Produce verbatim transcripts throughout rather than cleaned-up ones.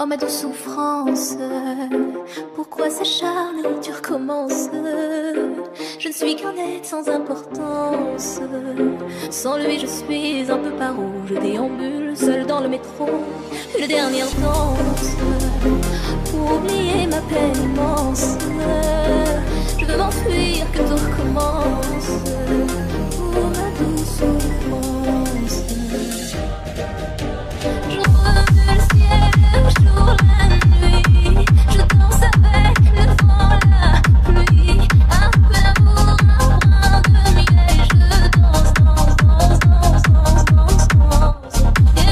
Oh ma douce souffrance, pourquoi s'acharner, tu recommences? Je ne suis qu'un être sans importance. Sans lui je suis un peu paro, je déambule seul dans le métro. Une dernière danse pour oublier ma peine immense. Je veux m'enfuir, que tout recommence. Pour ma douce souffrance. Je reveux le ciel, le jour, la nuit. Je danse avec le vent, la pluie. Un peu d'amour, un brin de miel. Je danse, danse, danse, danse, danse, danse, danse. Et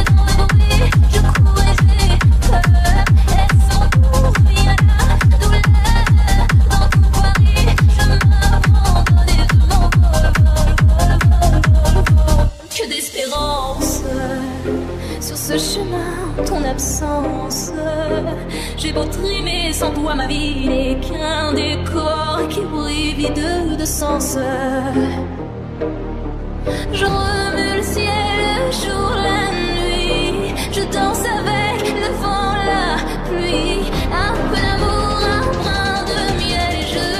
dans le bruit, je cours et j'ai peur. Et sans tout, rien la douleur. Dans tout Paris, je m'abandonne et je m'envole, vol, vol, vol, vol, vol. Que d'espérance. Sur ce chemin, ton absence. J'ai beau trimer, sans toi ma vie n'est qu'un décor qui brille vide de sens. Je remue le ciel, le jour, la nuit. Je danse avec le vent, la pluie. Un peu d'amour, un brin de miel. Et je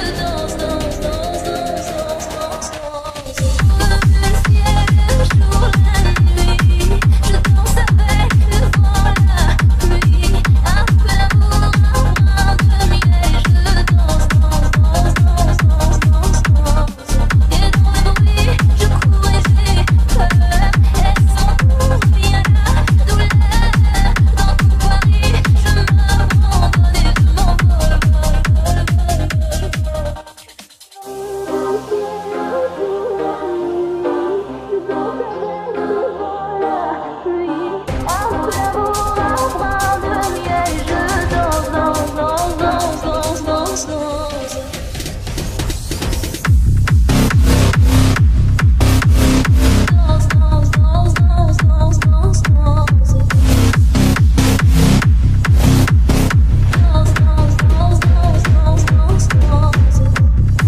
danse, danse, danse, danse, danse, danse, danse. Je remue le ciel, le jour, la nuit. Je danse avec le vent, la pluie. Un peu d'amour, un brin de miel. Je danse, danse, danse, danse, danse, danse, danse. Et dans le bruit, je cours et j'ai peur. Et sans tout, rien la douleur. Dans tout Paris, je m'abandonne et je m'envole, vol, vol, vol, vol. Oh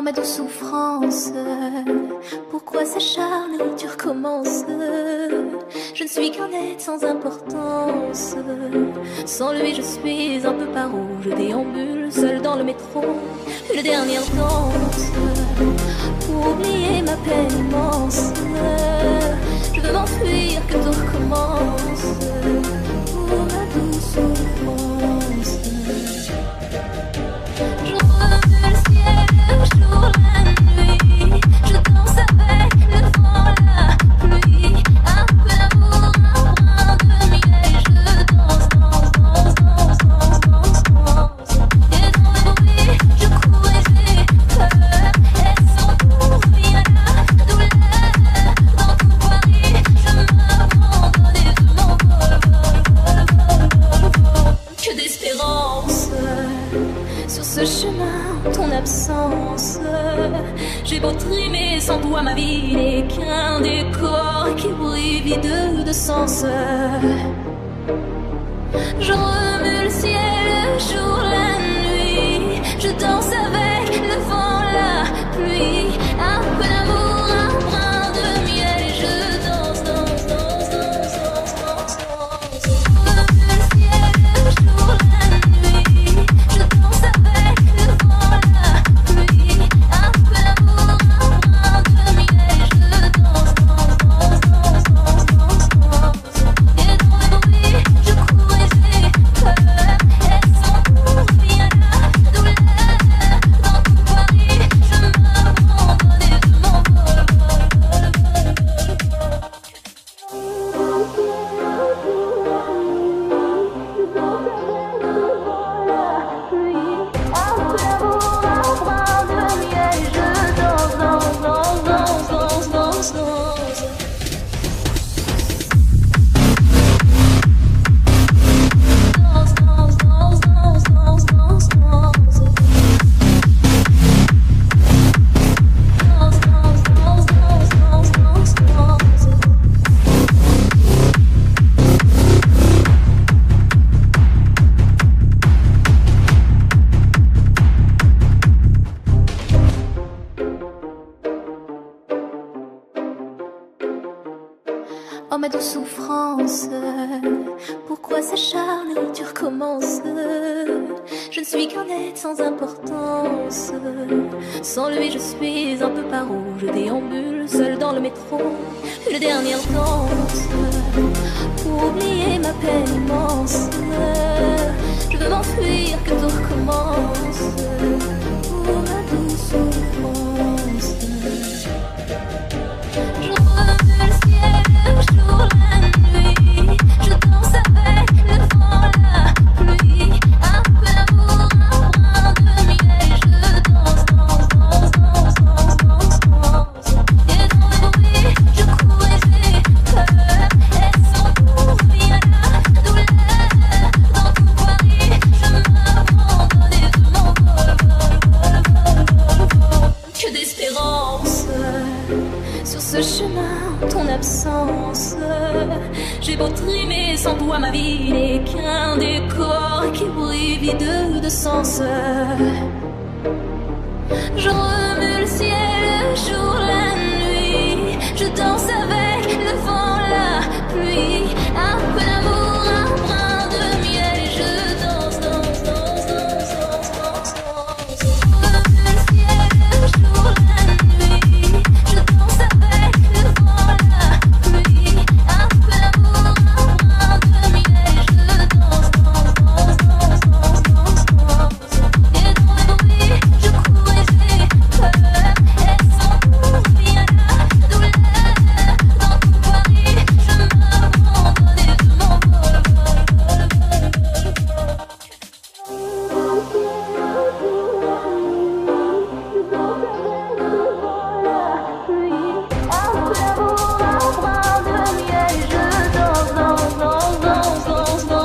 ma douce souffrance, pourquoi s'acharner, tu recommences? Je ne suis qu'un être sans importance. Sans lui je suis un peu paro, je déambule seul dans le métro. Une dernière danse pour oublier ma peine immense. Je veux m'enfuir, que tout recommence. Pour ma douce souffrance. Je remue le ciel, le jour, la nuit. Je danse avec le vent, la pluie. Un peu d'amour, un brin de miel. Je danse, danse, danse, danse, danse, danse, danse. Et dans le bruit, je cours et j'ai peur. Et sans tout, rien la douleur. Dans tout Paris, je m'abandonne et je m'envole, vol, vol, vol, vol. Que d'espérance. Sur ce chemin, ton absence. J'ai beau trimer, sans toi ma vie n'est qu'un décor qui brille vide de sens. Je remue le ciel, le jour, la nuit. Je danse avec le vent, la pluie. Un peu d'amour, un brin de miel. Et je danse, danse, danse, danse, danse, danse, danse. Je remue le ciel, le jour, la nuit. Je danse avec le vent, la pluie. Un peu d'amour, un brin de miel. Je danse, danse, danse, danse, danse, danse, danse. Et dans le bruit, je cours et j'ai peur. Et sans tout, rien la douleur. Dans tout Paris, je m'abandonne. Oh ma douce souffrance, pourquoi s'acharner, tu recommences? Je ne suis qu'un être sans importance. Sans lui je suis un peu paro, je déambule seul dans le métro. Une dernière danse pour oublier ma peine immense. Je veux m'enfuir, que tout recommence. Pour ma douce souffrance, je revue le ciel, le jour, la nuit. Je danse avec le vent, la pluie. Un peu d'amour, un brin de miel. Je danse, danse, danse, danse, danse, danse, danse. Et dans le bruit, je cours et j'ai peur. Elles sont pour rien, la douleur. Dans tout Paris, je m'abandonne et je m'envole, vol, vol, vol, vol, vol. Que d'espérance sur ce chemin, ton absence. J'ai beau trimer, sans toi ma vie n'est qu'un décor qui brille vide de sens. Je remue le ciel, le jour, la nuit. Je danse avec le vent, la pluie. Un peu d'amour, un brin de miel. Je danse, danse, danse, danse, danse, danse, danse. Je remue le ciel, le jour, la nuit. Je danse avec le vent, la pluie. Un peu d'amour, un brin de miel. Je danse, danse, danse, danse, danse, danse, danse. Et dans le bruit, je cours et j'ai peur. Elles sont pour rien, la douleur. Dans tout Paris, je m'abandonne et je m'envole, vol, vol, vol, vol.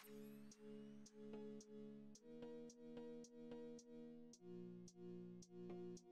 Thank you.